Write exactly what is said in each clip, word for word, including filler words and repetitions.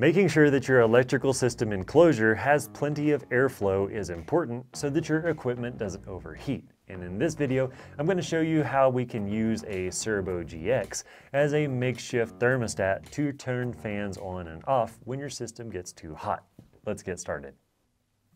Making sure that your electrical system enclosure has plenty of airflow is important so that your equipment doesn't overheat. And in this video, I'm going to show you how we can use a Cerbo G X as a makeshift thermostat to turn fans on and off when your system gets too hot. Let's get started.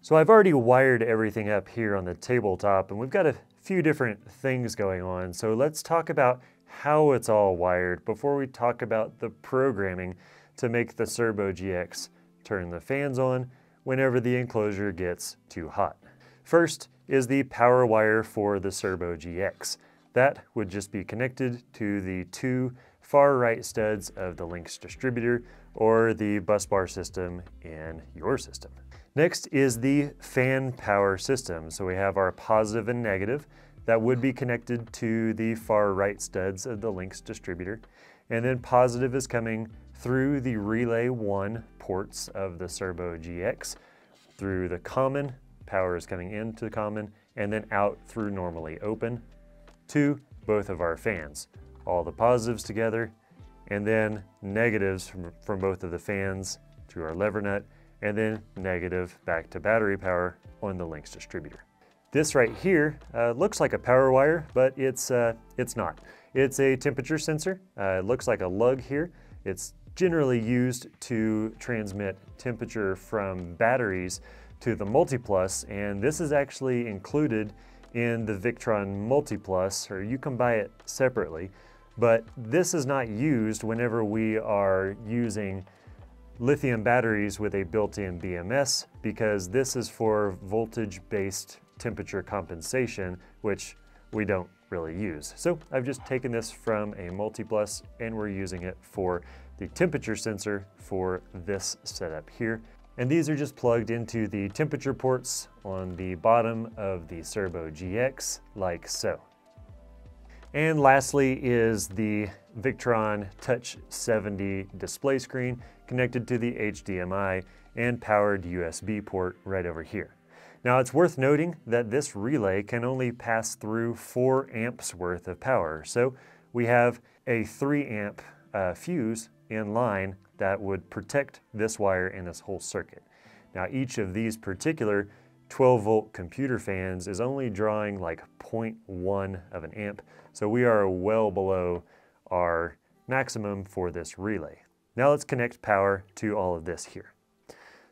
So I've already wired everything up here on the tabletop, and we've got a few different things going on. So let's talk about how it's all wired before we talk about the programming to make the Cerbo G X turn the fans on whenever the enclosure gets too hot. First is the power wire for the Cerbo G X. That would just be connected to the two far right studs of the Lynx distributor or the busbar system in your system. Next is the fan power system. So we have our positive and negative that would be connected to the far right studs of the Lynx distributor. And then positive is coming through the Relay one ports of the Cerbo G X, through the common, power is coming into the common, and then out through normally open to both of our fans. All the positives together, and then negatives from, from both of the fans to our lever nut, and then negative back to battery power on the Lynx distributor. This right here uh, looks like a power wire, but it's, uh, it's not. It's a temperature sensor. Uh, it looks like a lug here. It's generally used to transmit temperature from batteries to the MultiPlus, and this is actually included in the Victron MultiPlus, or you can buy it separately, but this is not used whenever we are using lithium batteries with a built-in B M S, because this is for voltage-based temperature compensation, which we don't really use. So I've just taken this from a MultiPlus and we're using it for the temperature sensor for this setup here. And these are just plugged into the temperature ports on the bottom of the Cerbo G X, like so. And lastly is the Victron Touch seventy display screen connected to the H D M I and powered U S B port right over here. Now it's worth noting that this relay can only pass through four amps worth of power. So we have a three amp uh, fuse in line that would protect this wire and this whole circuit. Now each of these particular twelve volt computer fans is only drawing like zero point one of an amp. So we are well below our maximum for this relay. Now let's connect power to all of this here.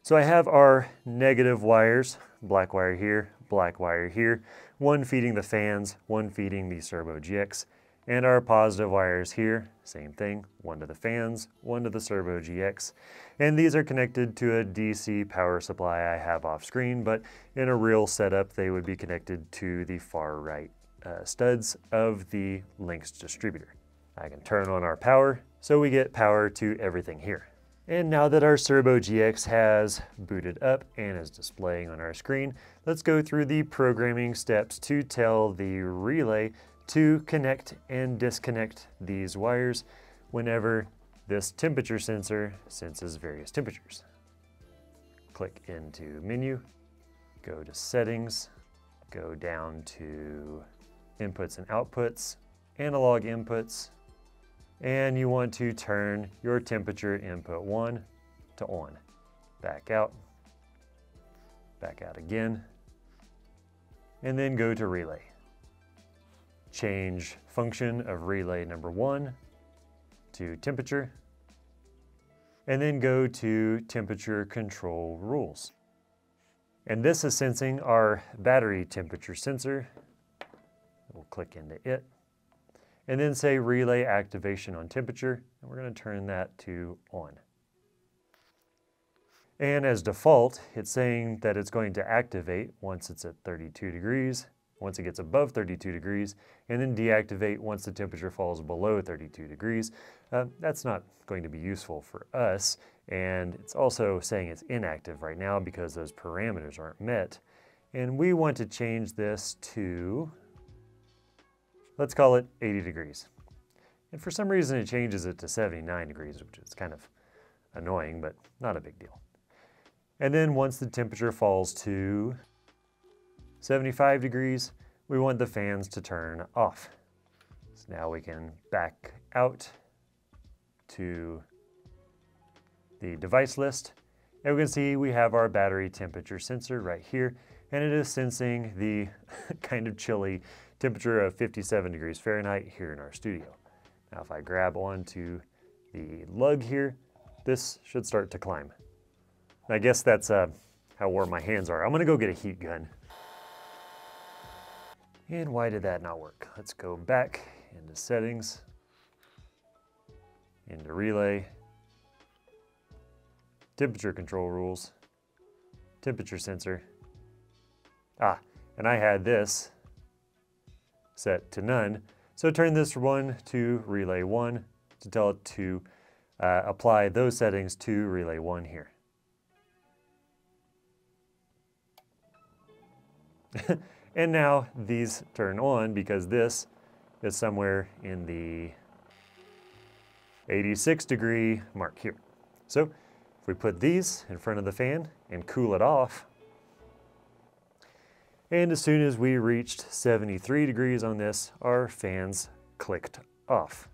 So I have our negative wires, black wire here, black wire here, one feeding the fans, one feeding the Cerbo G X, and our positive wires here, same thing, one to the fans, one to the Cerbo G X, and these are connected to a D C power supply I have off screen, but in a real setup, they would be connected to the far right uh, studs of the Lynx distributor. I can turn on our power, so we get power to everything here. And now that our Cerbo G X has booted up and is displaying on our screen, let's go through the programming steps to tell the relay to connect and disconnect these wires whenever this temperature sensor senses various temperatures. Click into menu, go to settings, go down to inputs and outputs, analog inputs, and you want to turn your temperature input one to on. Back out, back out again, and then go to relay. Change function of relay number one to temperature, and then go to temperature control rules. And this is sensing our battery temperature sensor. We'll click into it. And then say relay activation on temperature, and we're going to turn that to on. And as default, it's saying that it's going to activate once it's at thirty-two degrees, once it gets above thirty-two degrees, and then deactivate once the temperature falls below thirty-two degrees. Uh, that's not going to be useful for us, and it's also saying it's inactive right now because those parameters aren't met. And we want to change this to, let's call it eighty degrees. And for some reason it changes it to seventy-nine degrees, which is kind of annoying, but not a big deal. And then once the temperature falls to seventy-five degrees, we want the fans to turn off. So now we can back out to the device list, and we can see we have our battery temperature sensor right here, and it is sensing the kind of chilly temperature of fifty-seven degrees Fahrenheit here in our studio. Now if I grab onto the lug here, this should start to climb. I guess that's uh, how warm my hands are. I'm gonna go get a heat gun. And why did that not work? Let's go back into settings, into relay, temperature control rules, temperature sensor. Ah, and I had this set to none. So turn this one to relay one to tell it to uh, apply those settings to relay one here. And now these turn on because this is somewhere in the eighty-six degree mark here. So if we put these in front of the fan and cool it off, and as soon as we reached seventy-three degrees on this, our fans clicked off.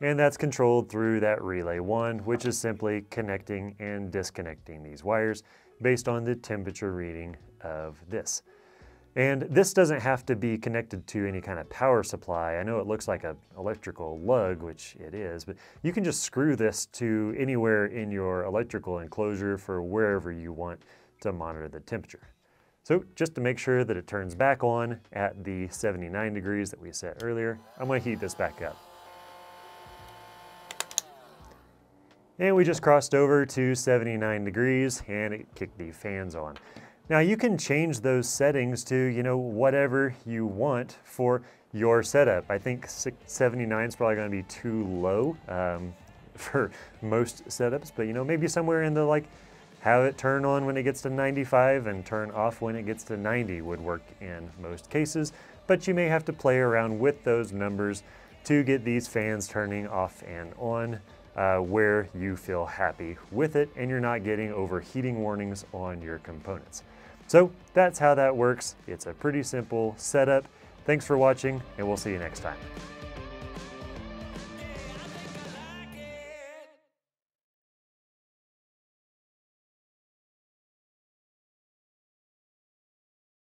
And that's controlled through that relay one, which is simply connecting and disconnecting these wires based on the temperature reading of this. And this doesn't have to be connected to any kind of power supply. I know it looks like an electrical lug, which it is, but you can just screw this to anywhere in your electrical enclosure for wherever you want to monitor the temperature. So just to make sure that it turns back on at the seventy-nine degrees that we set earlier, I'm gonna heat this back up. And we just crossed over to seventy-nine degrees and it kicked the fans on. Now you can change those settings to, you know, whatever you want for your setup. I think seventy-nine is probably gonna be too low um, for most setups, but you know, maybe somewhere in the like, have it turn on when it gets to ninety-five and turn off when it gets to ninety would work in most cases, but you may have to play around with those numbers to get these fans turning off and on uh, where you feel happy with it and you're not getting overheating warnings on your components. So that's how that works. It's a pretty simple setup. Thanks for watching, and we'll see you next time.